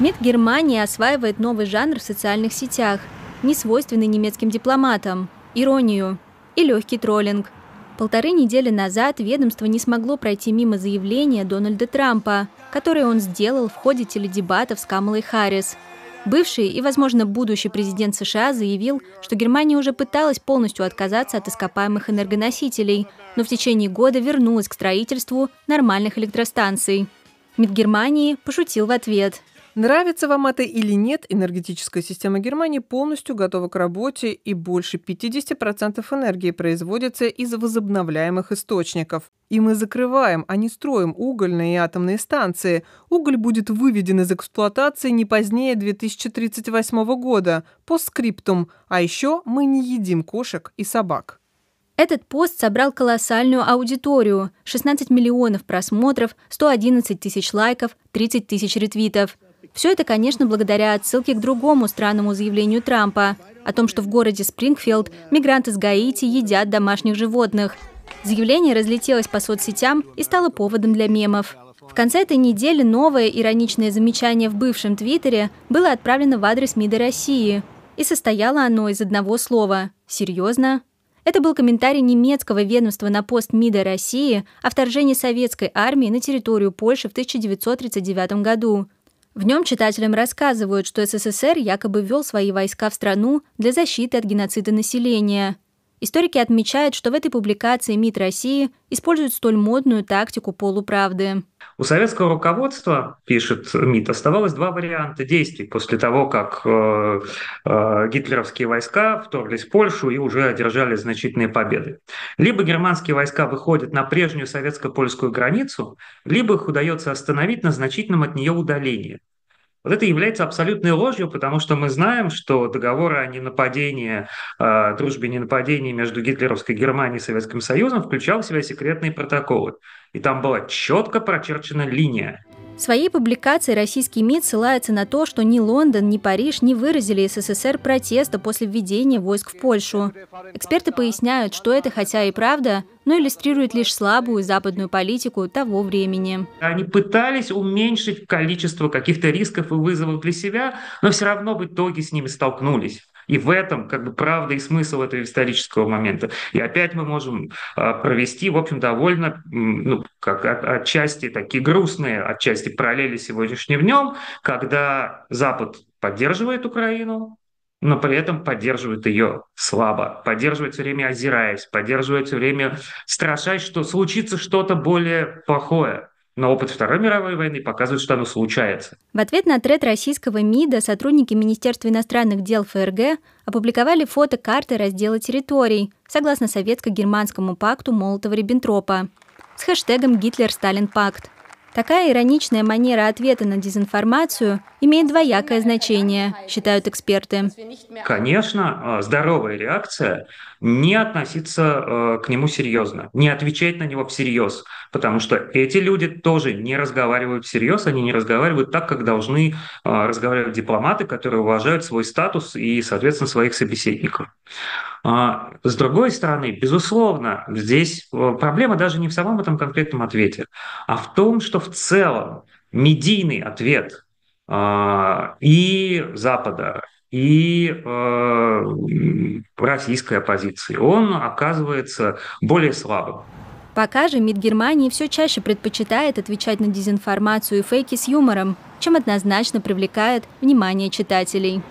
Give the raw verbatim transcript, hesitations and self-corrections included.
МИД Германии осваивает новый жанр в социальных сетях, не свойственный немецким дипломатам, иронию и легкий троллинг. Полторы недели назад ведомство не смогло пройти мимо заявления Дональда Трампа, которое он сделал в ходе теледебатов с Камалой Харрис. Бывший и, возможно, будущий президент США заявил, что Германия уже пыталась полностью отказаться от ископаемых энергоносителей, но в течение года вернулась к строительству нормальных электростанций. МИД Германии пошутил в ответ. Нравится вам это или нет, энергетическая система Германии полностью готова к работе, и больше пятидесяти процентов энергии производится из возобновляемых источников. И мы закрываем, а не строим угольные и атомные станции. Уголь будет выведен из эксплуатации не позднее две тысячи тридцать восьмого года, постскриптум, а еще мы не едим кошек и собак. Этот пост собрал колоссальную аудиторию – шестнадцать миллионов просмотров, сто одиннадцать тысяч лайков, тридцать тысяч ретвитов. Все это, конечно, благодаря отсылке к другому странному заявлению Трампа о том, что в городе Спрингфилд мигранты с Гаити едят домашних животных. Заявление разлетелось по соцсетям и стало поводом для мемов. В конце этой недели новое ироничное замечание в бывшем Твиттере было отправлено в адрес МИДа России. И состояло оно из одного слова – «Серьезно?». Это был комментарий немецкого ведомства на пост МИДа России о вторжении советской армии на территорию Польши в тысяча девятьсот тридцать девятом году. В нем читателям рассказывают, что СССР якобы ввел свои войска в страну для защиты от геноцида населения. Историки отмечают, что в этой публикации МИД России используют столь модную тактику полуправды. У советского руководства, пишет МИД, оставалось два варианта действий после того, как э, э, гитлеровские войска вторглись в Польшу и уже одержали значительные победы. Либо германские войска выходят на прежнюю советско-польскую границу, либо их удается остановить на значительном от нее удалении. Вот это является абсолютной ложью, потому что мы знаем, что договоры о ненападении, э, дружбе ненападении между гитлеровской Германией и Советским Союзом включал в себя секретные протоколы. И там была четко прочерчена линия. В своей публикации российский МИД ссылается на то, что ни Лондон, ни Париж не выразили СССР протеста после введения войск в Польшу. Эксперты поясняют, что это хотя и правда, но иллюстрирует лишь слабую западную политику того времени. Они пытались уменьшить количество каких-то рисков и вызовов для себя, но все равно в итоге с ними столкнулись. И в этом как бы правда и смысл этого исторического момента. И опять мы можем провести, в общем, довольно, ну, как отчасти такие грустные, отчасти параллели сегодняшним днем, когда Запад поддерживает Украину, но при этом поддерживает ее слабо, поддерживает все время озираясь, поддерживает все время страшась, что случится что-то более плохое. Но опыт Второй мировой войны показывает, что оно случается. В ответ на тред российского МИДа сотрудники Министерства иностранных дел ФРГ опубликовали фото карты раздела территорий согласно советско-германскому пакту Молотова-Риббентропа с хэштегом «Гитлер-Сталин-пакт». Такая ироничная манера ответа на дезинформацию имеет двоякое значение, считают эксперты. Конечно, здоровая реакция – не относиться к нему серьезно, не отвечать на него всерьез, потому что эти люди тоже не разговаривают всерьез, они не разговаривают так, как должны разговаривать дипломаты, которые уважают свой статус и, соответственно, своих собеседников. С другой стороны, безусловно, здесь проблема даже не в самом этом конкретном ответе, а в том, что в целом медийный ответ и Запада, и российской оппозиции, он оказывается более слабым. Пока же МИД Германии все чаще предпочитает отвечать на дезинформацию и фейки с юмором, чем однозначно привлекает внимание читателей.